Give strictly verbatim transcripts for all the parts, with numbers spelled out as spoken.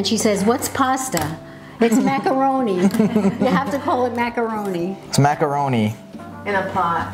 and she says, "What's pasta?" It's macaroni. You have to call it macaroni. It's macaroni. In a pot.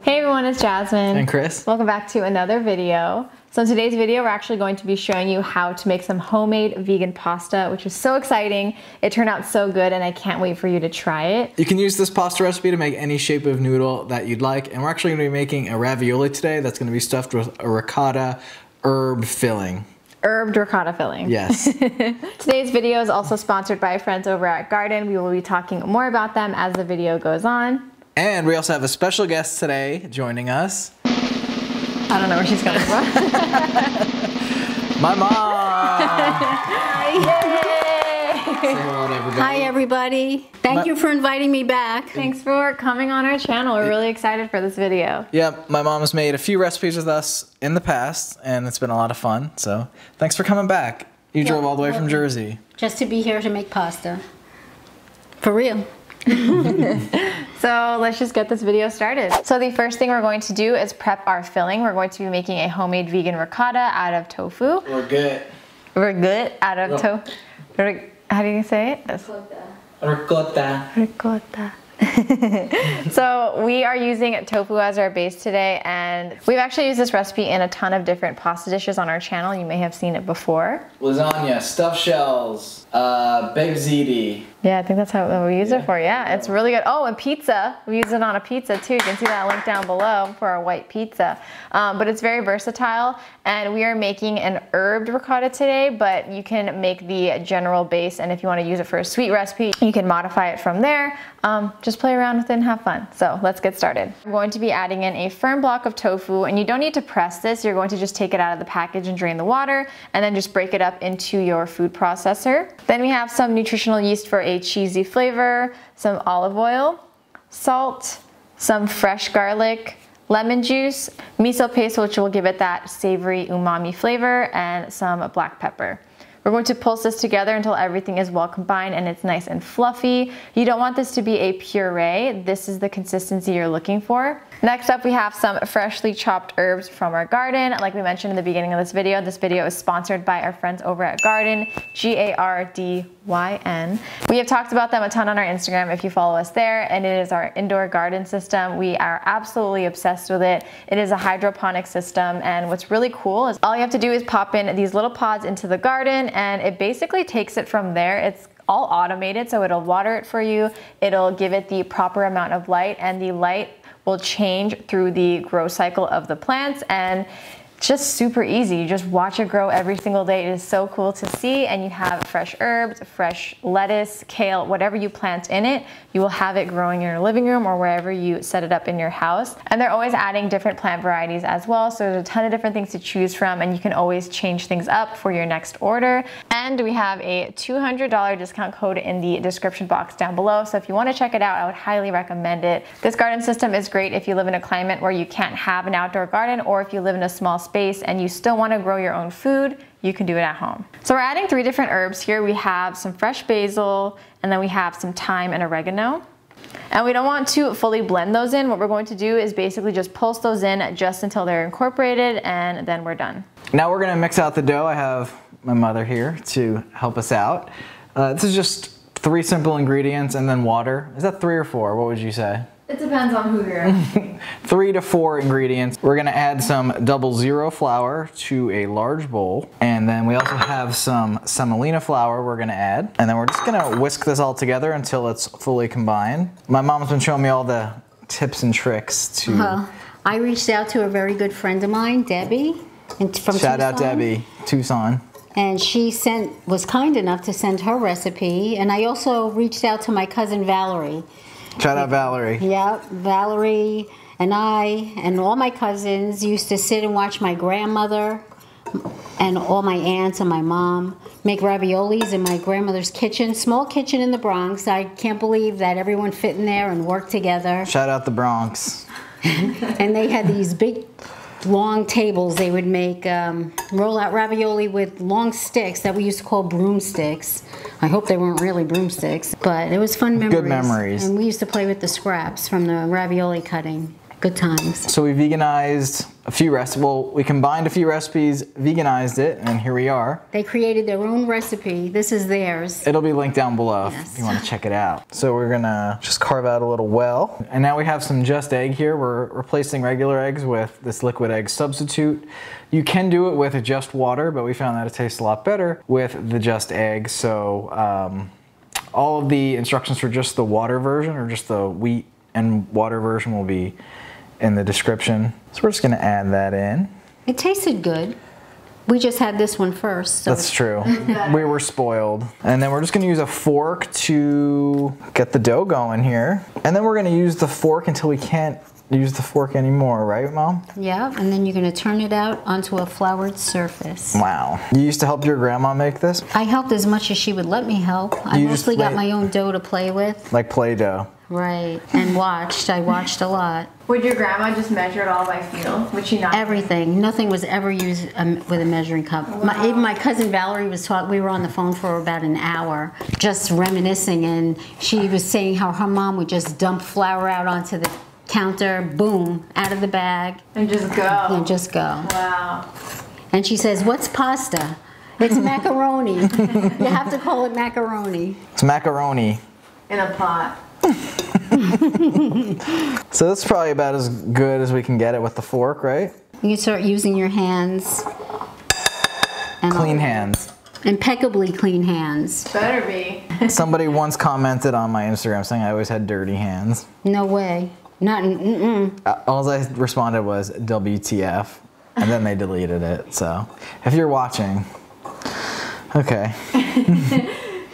Hey everyone, it's Jasmine. And Chris. Welcome back to another video. So in today's video, we're actually going to be showing you how to make some homemade vegan pasta, which is so exciting. It turned out so good and I can't wait for you to try it. You can use this pasta recipe to make any shape of noodle that you'd like. And we're actually gonna be making a ravioli today that's gonna be stuffed with a ricotta herb filling. Herbed ricotta filling. Yes. Today's video is also sponsored by friends over at Gardyn. We will be talking more about them as the video goes on. And we also have a special guest today joining us. I don't know where she's going from. My mom. Hi. Yay. Say hello to everybody. Hi, everybody. Thank my, you for inviting me back. Thanks for coming on our channel. We're really excited for this video. Yeah, my mom has made a few recipes with us in the past, and it's been a lot of fun. So thanks for coming back. You yeah, drove all the way from Jersey. Just to be here to make pasta. For real. So let's just get this video started. So the first thing we're going to do is prep our filling. We're going to be making a homemade vegan ricotta out of tofu. We're good. We're good out of tofu. How do you say it? Ricotta. Ricotta. Ricotta. So we are using tofu as our base today, and we've actually used this recipe in a ton of different pasta dishes on our channel. You may have seen it before. Lasagna, stuffed shells, uh, baked ziti. Yeah, I think that's how we use yeah. it for. Yeah, it's really good. Oh, and pizza. We use it on a pizza too. You can see that link down below for our white pizza. Um, but it's very versatile, and we are making an herbed ricotta today, but you can make the general base, and if you want to use it for a sweet recipe, you can modify it from there. Um, just play around with it and have fun. So let's get started. We're going to be adding in a firm block of tofu, and you don't need to press this. You're going to just take it out of the package and drain the water, and then just break it up into your food processor. Then we have some nutritional yeast for a cheesy flavor, some olive oil, salt, some fresh garlic, lemon juice, miso paste, which will give it that savory umami flavor, and some black pepper. We're going to pulse this together until everything is well combined and it's nice and fluffy. You don't want this to be a puree. This is the consistency you're looking for. Next up, we have some freshly chopped herbs from our garden. Like we mentioned in the beginning of this video, this video is sponsored by our friends over at Gardyn, G A R D Y N. We have talked about them a ton on our Instagram if you follow us there, and it is our indoor garden system. We are absolutely obsessed with it. It is a hydroponic system, and what's really cool is all you have to do is pop in these little pods into the garden, and it basically takes it from there. It's all automated, so it'll water it for you. It'll give it the proper amount of light, and the light will change through the growth cycle of the plants, and it's just super easy. You just watch it grow every single day. It is so cool to see, and you have fresh herbs, fresh lettuce, kale, whatever you plant in it, you will have it growing in your living room or wherever you set it up in your house. And they're always adding different plant varieties as well, so there's a ton of different things to choose from, and you can always change things up for your next order. And we have a two hundred dollar discount code in the description box down below, so if you want to check it out, I would highly recommend it. This garden system is great if you live in a climate where you can't have an outdoor garden, or if you live in a small space and you still want to grow your own food, you can do it at home. So we're adding three different herbs here. We have some fresh basil, and then we have some thyme and oregano. And we don't want to fully blend those in. What we're going to do is basically just pulse those in just until they're incorporated, and then we're done. Now we're gonna mix out the dough. I have my mother here to help us out. Uh, this is just three simple ingredients and then water. Is that three or four? What would you say? It depends on who you're asking. Three to four ingredients. We're gonna add some double zero flour to a large bowl. And then we also have some semolina flour we're gonna add. And then we're just gonna whisk this all together until it's fully combined. My mom's been showing me all the tips and tricks to... Uh, I reached out to a very good friend of mine, Debbie. And from Shout Tucson. out Debbie, Tucson. And she sent was kind enough to send her recipe. And I also reached out to my cousin, Valerie. Shout out Valerie. Yeah, Valerie and I and all my cousins used to sit and watch my grandmother and all my aunts and my mom make raviolis in my grandmother's kitchen. Small kitchen in the Bronx. I can't believe that everyone fit in there and worked together. Shout out the Bronx. And they had these big, long tables. They would make um, roll out ravioli with long sticks that we used to call broomsticks. I hope they weren't really broomsticks, but it was fun memories. Good memories. And we used to play with the scraps from the ravioli cutting. Good times. So we veganized a few recipes. Well, we combined a few recipes, veganized it, and here we are. They created their own recipe. This is theirs. It'll be linked down below yes. if you want to check it out. So we're gonna just carve out a little well. And now we have some Just Egg here. We're replacing regular eggs with this liquid egg substitute. You can do it with just water, but we found that it tastes a lot better with the Just Egg. So um, all of the instructions for just the water version or just the wheat and water version will be in the description. So we're just gonna add that in. It tasted good. We just had this one first. So. That's true. We were spoiled. And then we're just gonna use a fork to get the dough going here. And then we're gonna use the fork until we can't use the fork anymore, right, Mom? Yeah, and then you're gonna turn it out onto a floured surface. Wow. You used to help your grandma make this? I helped as much as she would let me help. You I mostly got my own dough to play with. Like Play-Doh. Right, and watched. I watched a lot. Would your grandma just measure it all by feel? Would she not? Everything. Nothing was ever used um, with a measuring cup. Wow. My, even my cousin Valerie was taught, we were on the phone for about an hour just reminiscing, and she was saying how her mom would just dump flour out onto the counter, boom, out of the bag. And just go. And just go. Wow. And she says, what's pasta? It's macaroni. You have to call it macaroni. It's macaroni. In a pot. So that's probably about as good as we can get it with the fork, right? You can start using your hands. And clean hands. Impeccably clean hands. Better be. Somebody once commented on my Instagram saying I always had dirty hands. No way. Not mm-mm. Uh, all I responded was W T F, and then they deleted it. So if you're watching, okay.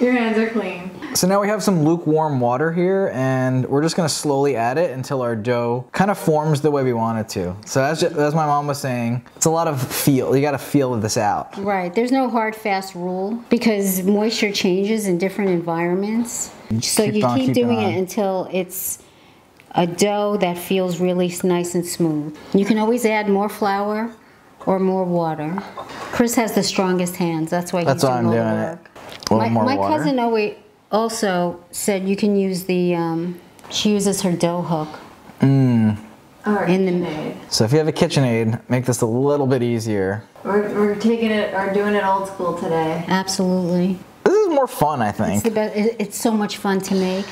Your hands are clean. So now we have some lukewarm water here, and we're just gonna slowly add it until our dough kind of forms the way we want it to. So as, as my mom was saying, it's a lot of feel. You gotta feel this out. Right, there's no hard, fast rule because moisture changes in different environments. So you keep doing it until it's a dough that feels really nice and smooth. You can always add more flour or more water. Chris has the strongest hands. That's why he's doing all the work. That's why I'm doing it. My, my cousin always also said you can use the, um, she uses her dough hook. Mm. Or in the KitchenAid. So if you have a KitchenAid, make this a little bit easier. We're, we're taking it, or doing it old school today. Absolutely. This is more fun, I think. It's, the best, it, it's so much fun to make.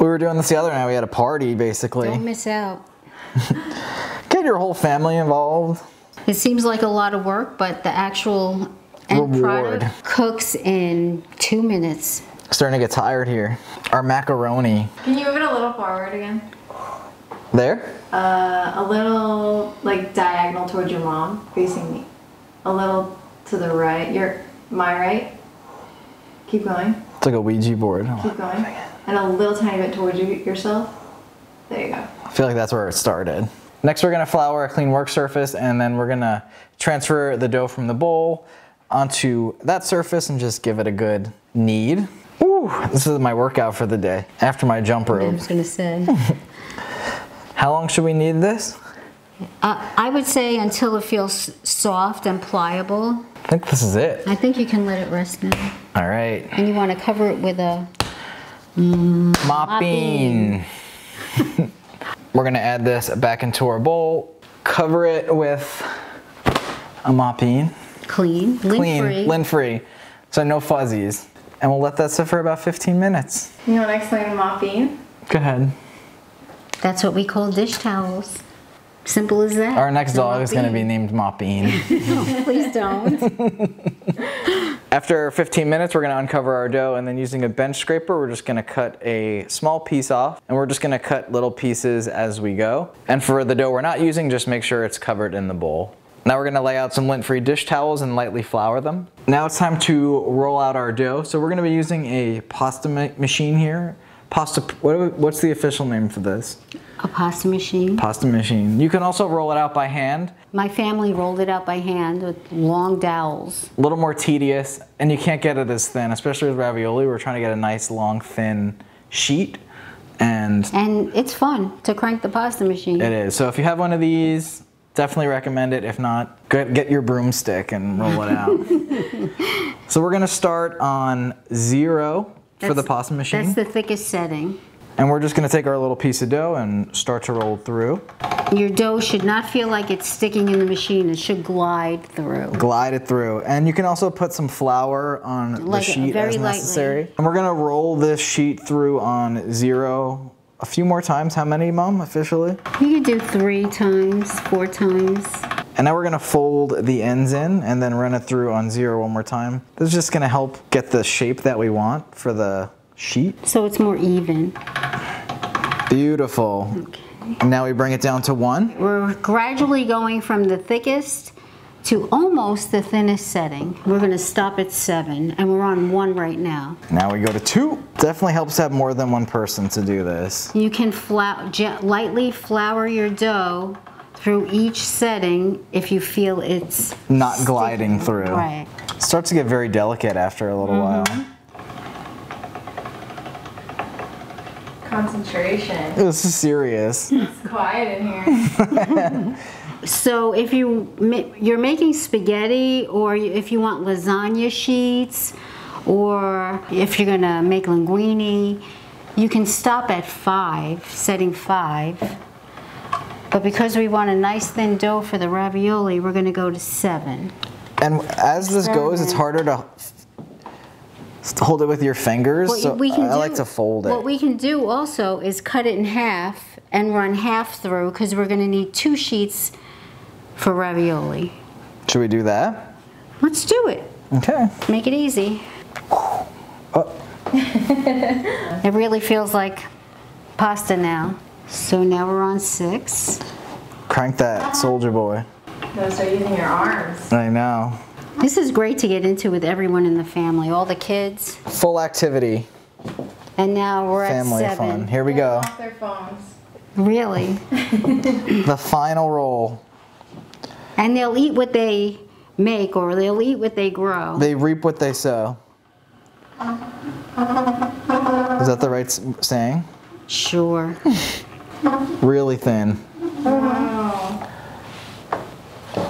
We were doing this the other night. We had a party, basically. Don't miss out. Get your whole family involved. It seems like a lot of work, but the actual end reward product cooks in two minutes. Starting to get tired here. Our macaroni. Can you move it a little forward again? There? Uh, a little, like, diagonal towards your mom, facing me. A little to the right. Your, my right. Keep going. It's like a Ouija board. Keep going. And a little tiny bit towards you, yourself. There you go. I feel like that's where it started. Next, we're gonna flour a clean work surface, and then we're gonna transfer the dough from the bowl onto that surface and just give it a good knead. Ooh, this is my workout for the day after my jump rope. I was gonna say. How long should we knead this? Uh, I would say until it feels soft and pliable. I think this is it. I think you can let it rest now. All right. And you want to cover it with a mm, mopping. mopping. We're gonna add this back into our bowl. Cover it with a mopping. Clean, lint-free. Lint-free, so no fuzzies. And we'll let that sit for about fifteen minutes. You want to explain mopping? Go ahead. That's what we call dish towels. Simple as that. Our next dog is going to be named Mopping. No, please don't. After fifteen minutes, we're going to uncover our dough, and then using a bench scraper, we're just going to cut a small piece off, and we're just going to cut little pieces as we go. And for the dough we're not using, just make sure it's covered in the bowl. Now we're gonna lay out some lint-free dish towels and lightly flour them. Now it's time to roll out our dough. So we're gonna be using a pasta ma machine here. Pasta, what, what's the official name for this? A pasta machine. Pasta machine. You can also roll it out by hand. My family rolled it out by hand with long dowels. A little more tedious, and you can't get it as thin, especially with ravioli. We're trying to get a nice, long, thin sheet. And, and it's fun to crank the pasta machine. It is, so if you have one of these, definitely recommend it. If not, get your broomstick and roll it out. So we're gonna start on zero that's, for the pasta machine. That's the thickest setting. And we're just gonna take our little piece of dough and start to roll through. Your dough should not feel like it's sticking in the machine. It should glide through. Glide it through. And you can also put some flour on like the sheet as necessary. Lightly. And we're gonna roll this sheet through on zero a few more times. How many, Mom, officially? You can do three times, four times. And now we're gonna fold the ends in and then run it through on zero one more time. This is just gonna help get the shape that we want for the sheet. So it's more even. Beautiful. Okay. And now we bring it down to one. We're gradually going from the thickest to almost the thinnest setting. We're gonna stop at seven, and we're on one right now. Now we go to two. Definitely helps to have more than one person to do this. You can flour, lightly flour your dough through each setting if you feel it's not sticking. Gliding through. Right. It starts to get very delicate after a little mm-hmm. while. Concentration. This is serious. It's quiet in here. So if you, you're making spaghetti, or if you want lasagna sheets, or if you're gonna make linguine, you can stop at five, setting five. But because we want a nice thin dough for the ravioli, we're gonna go to seven. And as this seven. goes, it's harder to hold it with your fingers, well, so we can I do, like to fold it. What we can do also is cut it in half and run half through, because we're going to need two sheets for ravioli. Should we do that? Let's do it. Okay. Make it easy. Oh. It really feels like pasta now. So now we're on six. Crank that, soldier boy. Those are using your arms. I know. This is great to get into with everyone in the family, all the kids. Full activity. And now we're at seven. Family fun. Here we go. Off their phones. Really? The final roll. And they'll eat what they make, or they'll eat what they grow. They reap what they sow. Is that the right saying? Sure. Really thin. Wow.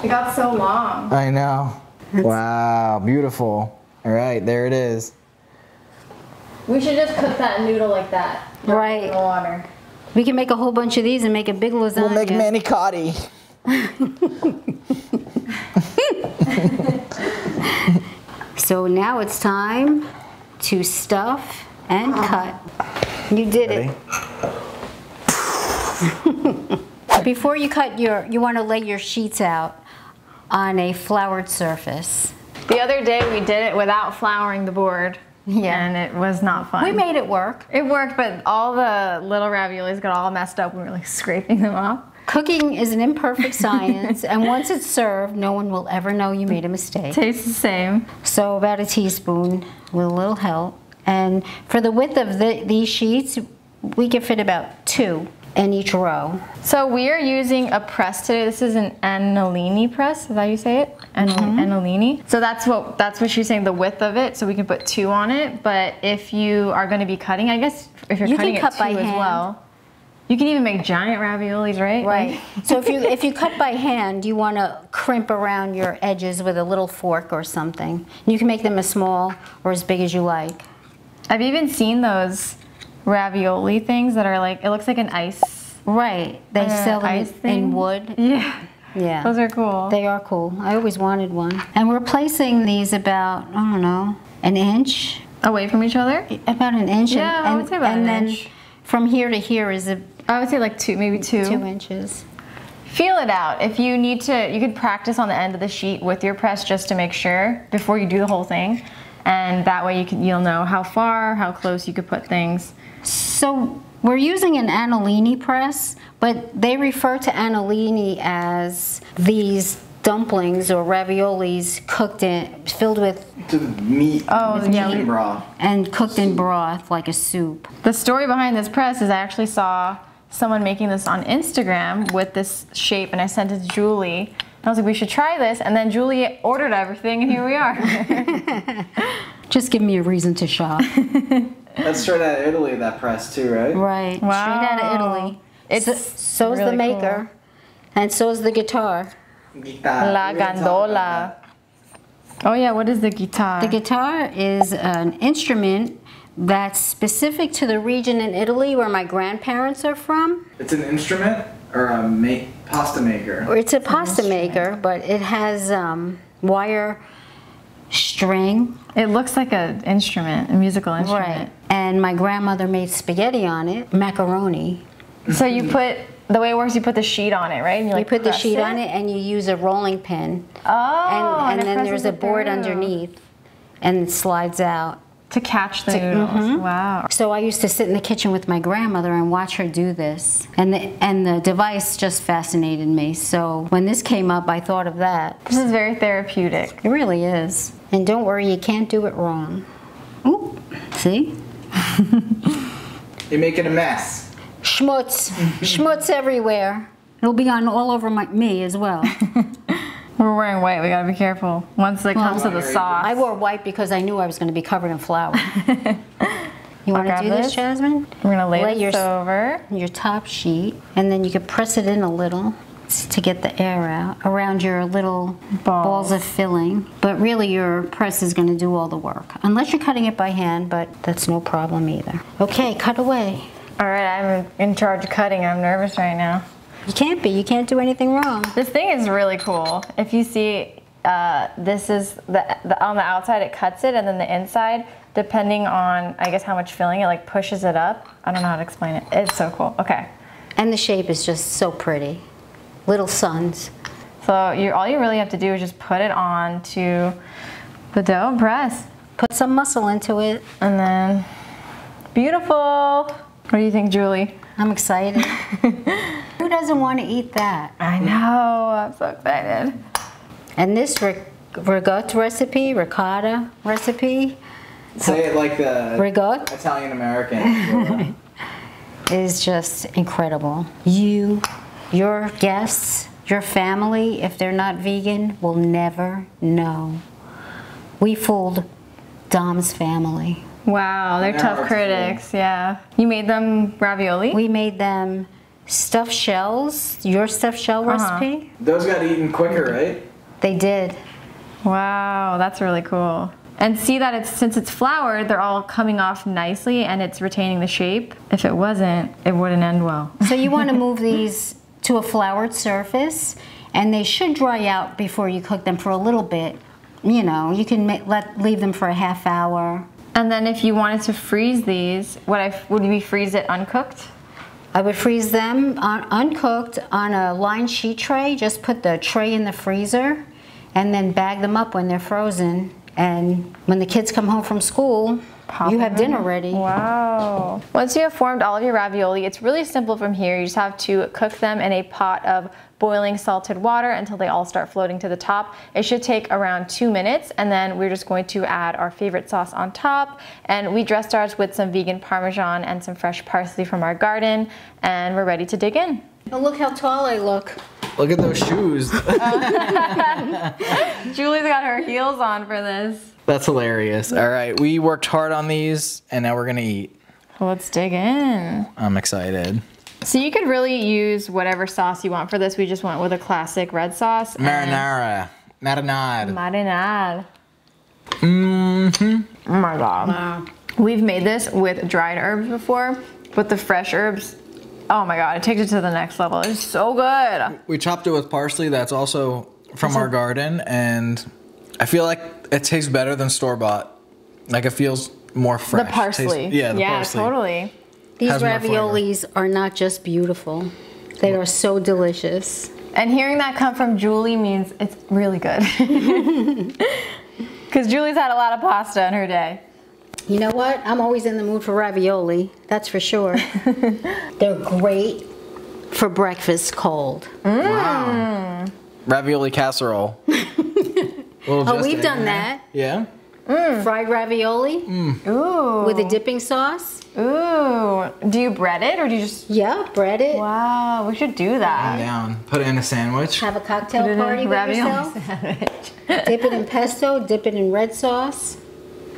It got so long. I know. That's wow, beautiful. All right, there it is. We should just cook that noodle like that. Right. In the water. We can make a whole bunch of these and make a big lasagna. We'll make manicotti. So now it's time to stuff and cut. You did Ready? It. Before you cut your, you want to lay your sheets out on a floured surface. The other day we did it without flouring the board. Yeah. And it was not fun. We made it work. It worked, but all the little raviolis got all messed up. We were like scraping them off. Cooking is an imperfect science, and once it's served, no one will ever know you made a mistake. Tastes the same. So about a teaspoon with a little help. And for the width of the, these sheets, we can fit about two in each row. So we are using a press today. This is an Anellini press. Is that how you say it? An mm-hmm. Anellini. So that's what that's what she's saying, the width of it. So we can put two on it. But if you are going to be cutting, I guess if you're you cutting can cut it by two hand. as well, you can even make giant raviolis, right? Right. So if you if you cut by hand, you want to crimp around your edges with a little fork or something. You can make them as small or as big as you like. I've even seen those ravioli things that are like, it looks like an ice. Right. They uh, sell them ice in, in wood. Yeah. Yeah. Those are cool. They are cool. I always wanted one. And we're placing these about, I don't know, an inch. Away from each other? About an inch. Yeah, and, I would say about and an inch. And then from here to here is a... I would say like two, maybe two. Two inches. Feel it out. If you need to, you could practice on the end of the sheet with your press just to make sure before you do the whole thing. And that way you can, you'll know how far, how close you could put things. So we're using an Anellini press, but they refer to Anellini as these dumplings or raviolis cooked in, filled with the meat, oh, the yeah, meat broth. And cooked soup. in broth like a soup. The story behind this press is I actually saw someone making this on Instagram with this shape, and I sent it to Julie. I was like, we should try this, and then Julie ordered everything, and here we are. Just give me a reason to shop. That's straight out of Italy, that press too, right? Right, wow. Straight out of Italy. It's so, so's really the maker, cool. and so's the guitar. Guitar. La gondola. Oh yeah, what is the guitar? The guitar is an instrument that's specific to the region in Italy where my grandparents are from. It's an instrument or a ma pasta maker? It's a it's pasta maker, but it has um, wire string. It looks like an instrument, a musical instrument. Right. And my grandmother made spaghetti on it, macaroni. So you put, the way it works, you put the sheet on it, right? And you, like, you put the sheet it? on it and you use a rolling pin. Oh. And, and, and then there's a board through. underneath and it slides out. To catch the noodles. Mm-hmm. Wow. So I used to sit in the kitchen with my grandmother and watch her do this. And the, and the device just fascinated me. So when this came up, I thought of that. This is very therapeutic. It really is. And don't worry, you can't do it wrong. Ooh, see? You're making a mess. Schmutz. Schmutz everywhere. It'll be on all over my, me as well. We're wearing white, we gotta be careful. Once it comes well, to the sauce. I wore white because I knew I was gonna be covered in flour. You wanna do this, this, Jasmine? We're gonna lay, lay this your, over. Your top sheet, and then you can press it in a little to get the air out around your little balls, balls of filling. But really your press is gonna do all the work. Unless you're cutting it by hand, but that's no problem either. Okay, cut away. All right, I'm in charge of cutting, I'm nervous right now. You can't be, you can't do anything wrong. This thing is really cool. If you see, uh, this is, the, the on the outside it cuts it, and then the inside, depending on, I guess, how much filling, it like pushes it up. I don't know how to explain it. It's so cool, okay. And the shape is just so pretty. Little suns. So you all you really have to do is just put it on to the dough and press. Put some muscle into it. And then, beautiful. What do you think, Julie? I'm excited. Who doesn't want to eat that? I know, I'm so excited. And this ric ricotta recipe, ricotta recipe. Say it like the ricotta. Italian-American. Is just incredible. You, your guests, your family, if they're not vegan, will never know. We fooled Dom's family. Wow, they're tough critics, yeah. You made them ravioli? We made them stuffed shells, your stuffed shell uh-huh. recipe. Those got eaten quicker, right? They did. Wow, that's really cool. And see that it's since it's floured, they're all coming off nicely and it's retaining the shape. If it wasn't, it wouldn't end well. So you want to move these to a floured surface, and they should dry out before you cook them for a little bit. You know, you can make, let leave them for a half hour. And then if you wanted to freeze these, would, I, would we freeze it uncooked? I would freeze them on, uncooked on a lined sheet tray. Just put the tray in the freezer and then bag them up when they're frozen. And when the kids come home from school, Pop you have dinner ready. Wow. Once you have formed all of your ravioli, it's really simple from here. You just have to cook them in a pot of boiling salted water until they all start floating to the top. It should take around two minutes, and then we're just going to add our favorite sauce on top. And we dressed ours with some vegan Parmesan and some fresh parsley from our garden, and we're ready to dig in. Oh, look how tall I look. Look at those shoes. Julie's got her heels on for this. That's hilarious. All right, we worked hard on these, and now we're gonna eat. Let's dig in. I'm excited. So you could really use whatever sauce you want for this. We just went with a classic red sauce. Marinara. Marinade. Marinade. Mm-hmm. Oh my God. Wow. We've made this with dried herbs before, but the fresh herbs, oh my God, it takes it to the next level. It's so good. We chopped it with parsley that's also from our garden, and I feel like it tastes better than store-bought. Like, it feels more fresh. The parsley. Tastes, yeah, the yeah, parsley. Yeah, totally. These raviolis are not just beautiful. They are so delicious. And hearing that come from Julie means it's really good. Because Julie's had a lot of pasta in her day. You know what? I'm always in the mood for ravioli. That's for sure. They're great for breakfast cold. Mm. Wow. Ravioli casserole. Oh, we've done that. Yeah. Mm. Fried ravioli. Mm. Ooh. With a dipping sauce. Ooh. Do you bread it or do you just? Yeah, bread it. Wow, we should do that. Put it down. Put it in a sandwich. Have a cocktail Put it party in with ravioli yourself. Sandwich. Dip it in pesto. Dip it in red sauce.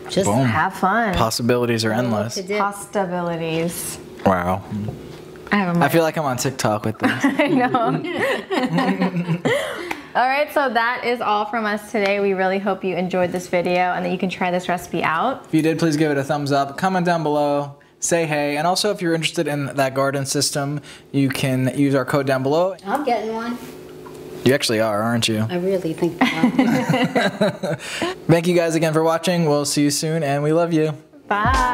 Just Boom. Have fun. Possibilities are endless. Possibilities. Wow. I, have a I feel like I'm on TikTok with this. I know. All right, so that is all from us today. We really hope you enjoyed this video and that you can try this recipe out. If you did, please give it a thumbs up, comment down below, say hey, and also if you're interested in that Gardyn system, you can use our code down below. I'm getting one. You actually are, aren't you? I really think that. Thank you guys again for watching. We'll see you soon, and we love you. Bye.